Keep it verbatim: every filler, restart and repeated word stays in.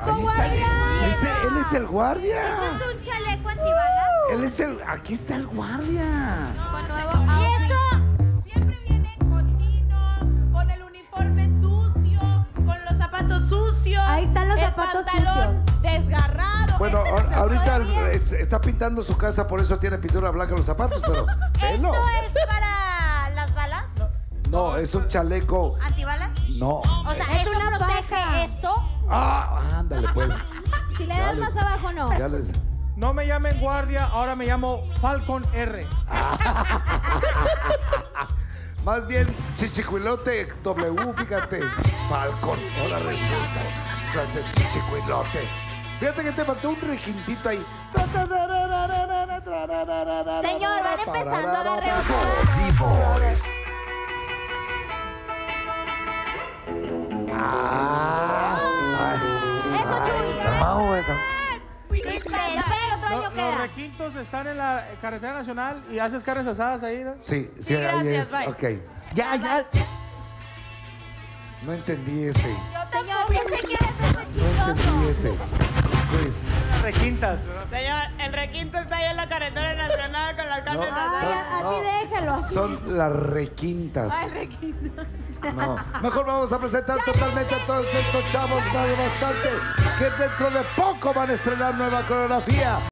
alto, guardia. ¿Es el, él es el guardia. Eso es un chaleco antibalas. Uh, él es el... Aquí está el guardia. No, con nuevo y eso... Siempre viene cochino, con el uniforme sucio, con los zapatos sucios. Ahí están los zapatos sucios. Desgarrado. Bueno, este ahorita es, está pintando su casa, por eso tiene pintura blanca en los zapatos, pero... ¿Eso es para las balas? No, es un chaleco. ¿Antibalas? No. O sea, ¿eso protege esto? Ah, ándale, pues. Si le das más abajo, no. No me llamen guardia, ahora me llamo Falcon R. Más bien, chichicuilote W, fíjate. Falcon, ahora resulta. Chichicuilote. Fíjate que te faltó un requintito ahí. Señor, van empezando a agarrar reojo. Ah, ay, eso, Chuy. Está mago, güey. Los requintos están en la carretera nacional y haces carnes asadas ahí, ¿no? Sí, sí, sí, gracias, ahí es. Okay. Ya, bye. Ya. No entendí ese. Señor, ya sé que eres chistoso. No entendí ese. Pues. Requintas. Señor, el requinto está ahí en la carretera nacional con las carnes no, asadas. Ay, no, aquí déjalo. Aquí. Son las requintas. Ay, requintas. No. Mejor vamos a presentar totalmente a todos estos chavos más bastante que dentro de poco van a estrenar nueva coreografía.